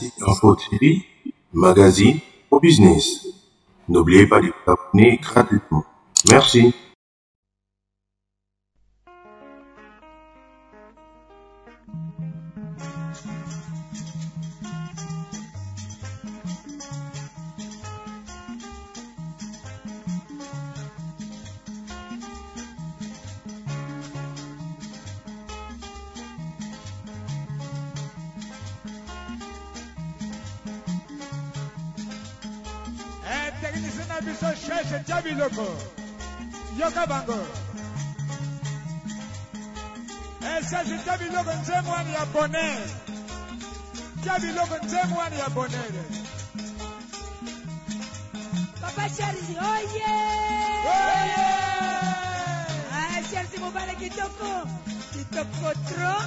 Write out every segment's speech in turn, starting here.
Fantastic info tv, magazine au business. N'oubliez pas de vous abonner gratuitement. Merci. Technician be so church and Javi local. Yokabango. And says the Javi local and Jam one ya bonnet. Javi local and Jam one ya bonnet. Papa Charlie, oh yeah! Oh yeah! Ah, Charlie, mon balai qui toko trop.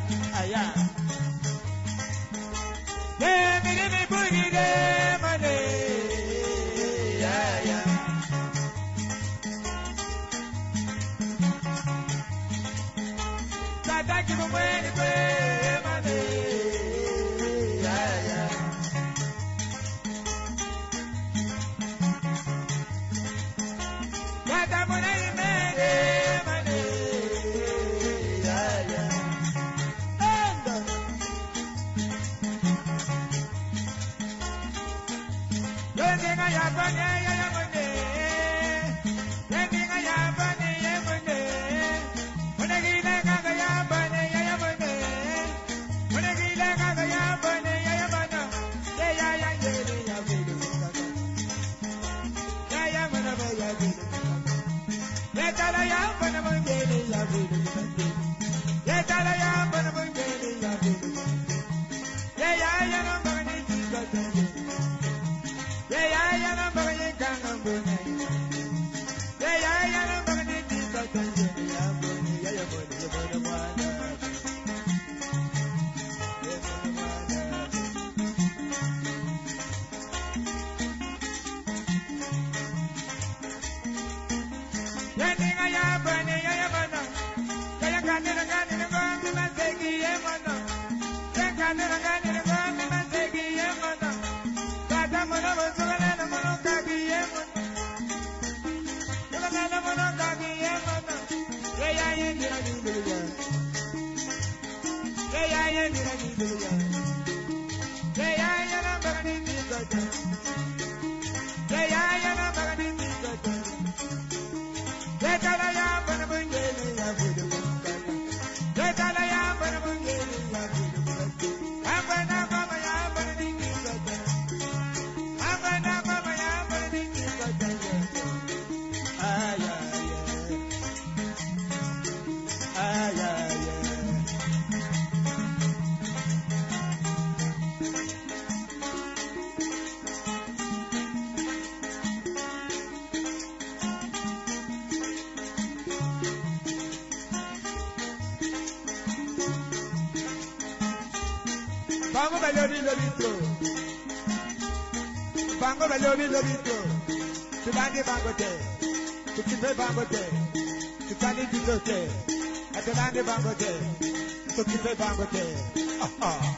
aya. Demi buri de mane. Ya ya. Give away the way, my day. Yeah, yeah. Got that money, man, my day. Yeah, yeah. And then I have money, Bango Melody Lobito. Bango Melody Lobito. Tu bandi bangote. Tu kipe bangote. Tu bandi bizote. Tu bandi bangote. Tu kipe bangote. Ah ah.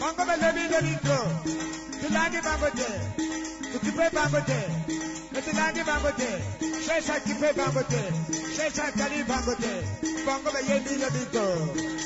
Bango Melody Lobito. Tu bandi bangote. Tu kipe bangote. Tu bandi bangote. Shesha kipe bangote, shesha kali bangote, bango ba yedi lobito.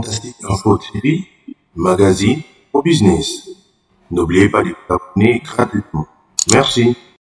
Fantastic info tv, magazine au business. N'oubliez pas de vous abonner gratuitement. Merci.